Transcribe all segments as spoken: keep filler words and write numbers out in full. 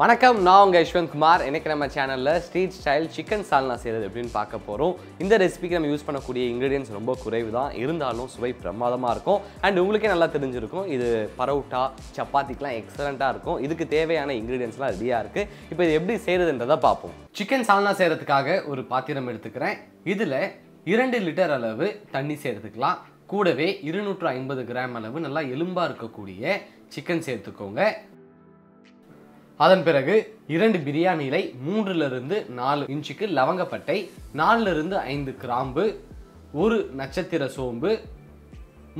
வணக்கம், நான் உங்கள் யஷ்வந்த் குமார். இன்னைக்கு நம்ம சேனலில் ஸ்ட்ரீட் ஸ்டைல் சிக்கன் சால்னா செய்கிறது எப்படின்னு பார்க்க போகிறோம். இந்த ரெசிபிக்கு நம்ம யூஸ் பண்ணக்கூடிய இன்க்ரீடியன்ஸ் ரொம்ப குறைவு தான், இருந்தாலும் சுவை பிரமாதமாக இருக்கும். அண்ட் உங்களுக்கே நல்லா தெரிஞ்சிருக்கும், இது பரோட்டா சப்பாத்திக்கெலாம் எக்ஸலண்ட்டாக இருக்கும். இதுக்கு தேவையான இன்க்ரீடியன்ஸ்லாம் ரெடியாக இருக்குது. இப்போ இது எப்படி செய்கிறதுன்றதை பார்ப்போம். சிக்கன் சால்னா செய்கிறதுக்காக ஒரு பாத்திரம் எடுத்துக்கிறேன். இதில் இரண்டு லிட்டர் அளவு தண்ணி சேர்த்துக்கலாம். கூடவே இருநூற்று ஐம்பது கிராம் அளவு நல்லா எலும்பாக இருக்கக்கூடிய சிக்கன் சேர்த்துக்கோங்க. அதன் பிறகு இரண்டு பிரியாணி இலை, மூன்றிலிருந்து நாலு இன்ச்சுக்கு லவங்கப்பட்டை, நாலுலிருந்து ஐந்து கிராம்பு, ஒரு நட்சத்திர சோம்பு,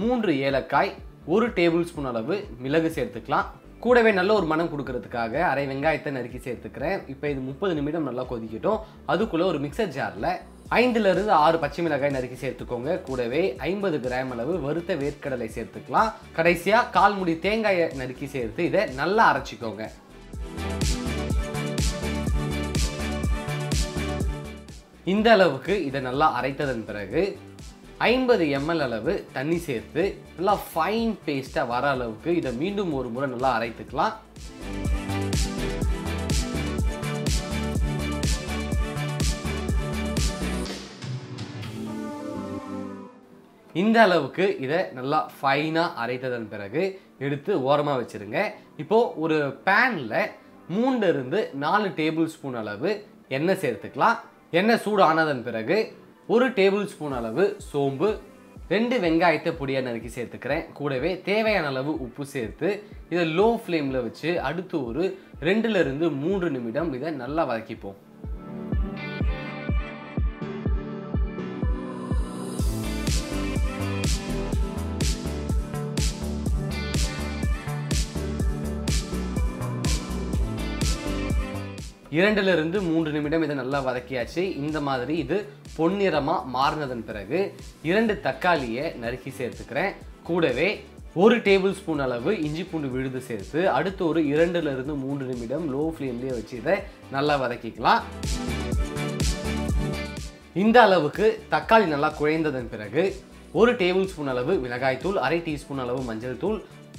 மூன்று ஏலக்காய், ஒரு டேபிள் ஸ்பூன் அளவு மிளகு சேர்த்துக்கலாம். கூடவே நல்ல ஒரு மனம் கொடுக்கறதுக்காக அரை வெங்காயத்தை நறுக்கி சேர்த்துக்கிறேன். இப்போ இது முப்பது நிமிடம் நல்லா கொதிக்கட்டும். அதுக்குள்ளே ஒரு மிக்சர் ஜாரில் ஐந்துலேருந்து ஆறு பச்சை மிளகாய் நறுக்கி சேர்த்துக்கோங்க. கூடவே ஐம்பது கிராம் அளவு வறுத்த வேர்க்கடலை சேர்த்துக்கலாம். கடைசியாக கால் முடி தேங்காயை நறுக்கி சேர்த்து இதை நல்லா அரைச்சிக்கோங்க. இந்த அளவுக்கு இதை நல்லா அரைத்ததன் பிறகு ஐம்பது எம்எல் அளவு தண்ணி சேர்த்து நல்லா ஃபைன் பேஸ்ட்டாக வர அளவுக்கு இதை மீண்டும் ஒரு முறை நல்லா அரைத்துக்கலாம். இந்த அளவுக்கு இதை நல்லா ஃபைனாக அரைத்ததன் பிறகு எடுத்து ஓரமாக வச்சுருங்க. இப்போது ஒரு பேனில் மூணுலேருந்து நாலு டேபிள் ஸ்பூன் அளவு எண்ணெய் சேர்த்துக்கலாம். எண்ணெய் சூடானதன் பிறகு ஒரு டேபிள் ஸ்பூன் அளவு சோம்பு, ரெண்டு வெங்காயத்தை பொடியாக நறுக்கி சேர்த்துக்கிறேன். கூடவே தேவையான அளவு உப்பு சேர்த்து இதை லோ ஃப்ளேமில் வச்சு அடுத்து ஒரு ரெண்டுலேருந்து மூன்று நிமிடம் இதை நல்லா வதக்கிப்போம். இரண்டுலேருந்து மூன்று நிமிடம் இதை நல்லா வதக்கியாச்சு. இந்த மாதிரி இது பொன்னிறமாக மாறினதன் பிறகு இரண்டு தக்காளியை நறுக்கி சேர்த்துக்கிறேன். கூடவே ஒரு டேபிள் ஸ்பூன் அளவு இஞ்சி பூண்டு விழுது சேர்த்து அடுத்து ஒரு இரண்டுலேருந்து மூன்று நிமிடம் லோ ஃப்ளேம்லேயே வச்சு இதை நல்லா வதக்கிக்கலாம். இந்த அளவுக்கு தக்காளி நல்லா குழைந்ததன் பிறகு ஒரு டேபிள் ஸ்பூன் அளவு மிளகாய்த்தூள், அரை டீஸ்பூன் அளவு மஞ்சள் தூள்,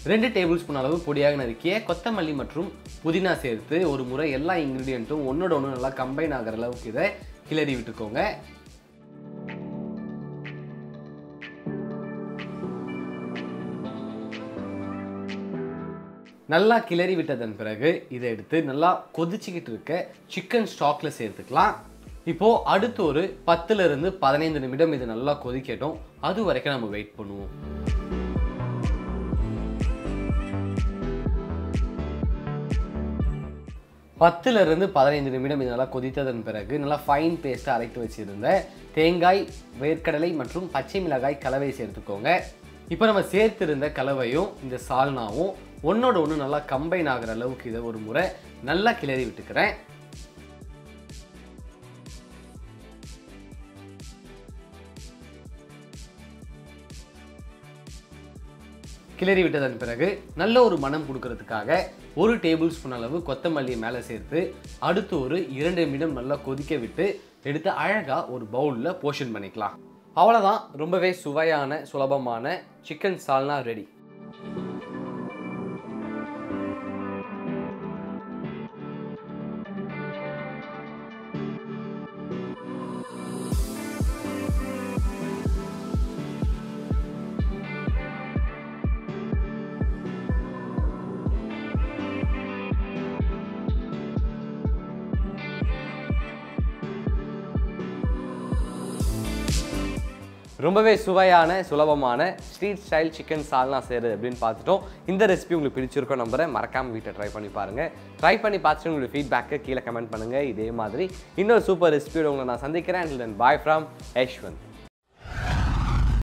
ரெண்டு டேபிள் ஸ்பூன் அளவு பொடியாக நறுக்கிய கொத்தமல்லி மற்றும் புதினா சேர்த்து ஒரு முறை எல்லா இன்க்ரீடியண்ட்டும் ஒன்றோட ஒன்று நல்லா கம்பைன் ஆகிற அளவுக்கு இதை கிளறி விட்டுக்கோங்க. நல்லா கிளறி விட்டதன் பிறகு இதை எடுத்து நல்லா கொதிச்சுக்கிட்டு இருக்க சிக்கன் ஸ்டாக்ல சேர்த்துக்கலாம். இப்போது அடுத்து ஒரு பத்துலேருந்து பதினைந்து நிமிடம் இது நல்லா கொதிக்கட்டும். அது வரைக்கும் நம்ம வெயிட் பண்ணுவோம். பத்துலேருந்து பதினைந்து நிமிடம் இது நல்லா கொதித்ததன் பிறகு நல்லா ஃபைன் பேஸ்ட்டாக அரைத்து வச்சுருந்த தேங்காய், வேர்க்கடலை மற்றும் பச்சை மிளகாய் கலவையை சேர்த்துக்கோங்க. இப்போ நம்ம சேர்த்துருந்த கலவையும் இந்த சால்னாவும் ஒன்றோட ஒன்று நல்லா கம்பைன் ஆகிற அளவுக்கு இதை ஒரு முறை நல்லா கிளறி விட்டுக்கிறேன். கிளறி விட்டதன் பிறகு நல்ல ஒரு மனம் கொடுக்கறதுக்காக ஒரு டேபிள் ஸ்பூன் அளவு கொத்தமல்லி மேலே சேர்த்து அடுத்து ஒரு இரண்டு நிமிடம் நல்லா கொதிக்க விட்டு எடுத்து அழகாக ஒரு பவுலில் போர்ஷன் பண்ணிக்கலாம். அவ்வளோதான், ரொம்பவே சுவையான சுலபமான சிக்கன் சால்னா ரெடி. ரொம்பவே சுவையான சுலபமான ஸ்ட்ரீட் ஸ்டைல் சிக்கன் சால்னா செய்கிறது அப்படின்னு பார்த்துட்டோம். இந்த ரெசிபி உங்களுக்கு பிடிச்சிருக்கோம் நம்புகிறேன். மறக்காமல் வீட்டை ட்ரை பண்ணி பாருங்கள். ட்ரை பண்ணி பார்த்துட்டு உங்களுடைய ஃபீட்பேக்கை கீழே கமெண்ட் பண்ணுங்கள். இதே மாதிரி இன்னொரு சூப்பர் ரெசிபியோட உங்களை நான் சந்திக்கிறேன். And then bye from Yashwant.